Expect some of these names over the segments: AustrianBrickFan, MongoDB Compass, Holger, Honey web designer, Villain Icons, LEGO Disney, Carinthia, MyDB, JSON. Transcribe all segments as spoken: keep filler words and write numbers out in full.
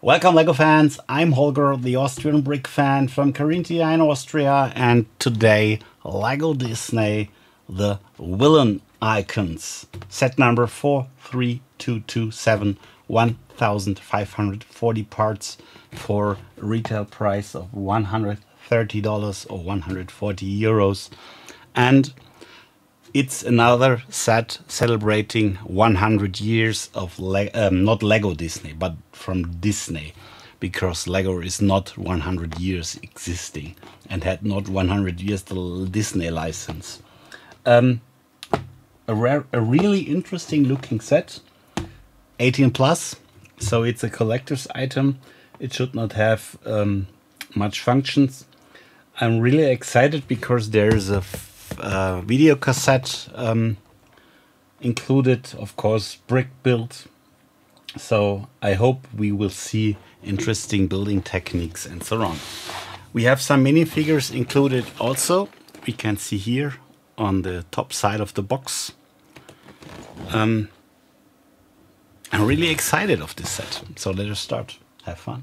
Welcome LEGO fans, I'm Holger, the Austrian brick fan from Carinthia in Austria, and today LEGO Disney, the Villain Icons, set number four three two two seven, one thousand five hundred forty parts for a retail price of one hundred thirty dollars or one hundred forty euros. And it's another set celebrating one hundred years of Le um, not LEGO Disney, but from Disney, because LEGO is not one hundred years existing and had not one hundred years the Disney license. Um, a, rare, a really interesting looking set, eighteen plus, so it's a collector's item. It should not have um, much functions. I'm really excited because there's a Uh, video cassette um, included, of course, brick build. So I hope we will see interesting building techniques and so on. We have some minifigures included also. We can see here on the top side of the box. Um, I'm really excited of this set. So let us start. Have fun.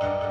You